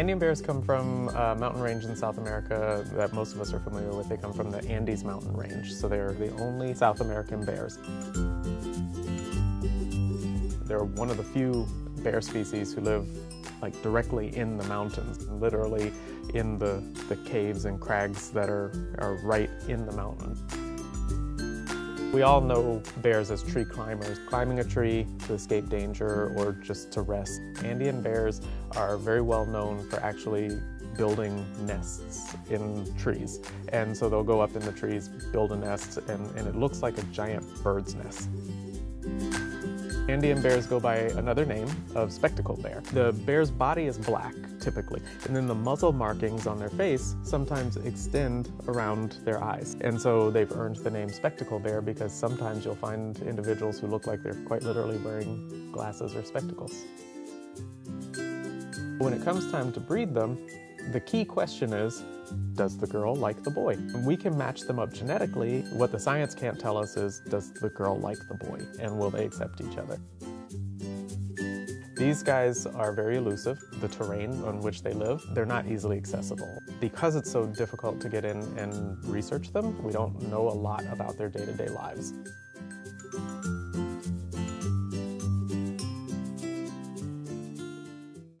Andean bears come from a mountain range in South America that most of us are familiar with. They come from the Andes mountain range, so they're the only South American bears. They're one of the few bear species who live like directly in the mountains, literally in the caves and crags that are right in the mountain. We all know bears as tree climbers, climbing a tree to escape danger or just to rest. Andean bears are very well known for actually building nests in trees. And so they'll go up in the trees, build a nest, and it looks like a giant bird's nest. Andean bears go by another name of spectacled bear. The bear's body is black, typically, and then the muzzle markings on their face sometimes extend around their eyes. And so they've earned the name spectacled bear because sometimes you'll find individuals who look like they're quite literally wearing glasses or spectacles. When it comes time to breed them, the key question is, does the girl like the boy? We can match them up genetically. What the science can't tell us is, does the girl like the boy? And will they accept each other? These guys are very elusive. The terrain on which they live, they're not easily accessible. Because it's so difficult to get in and research them, we don't know a lot about their day-to-day lives.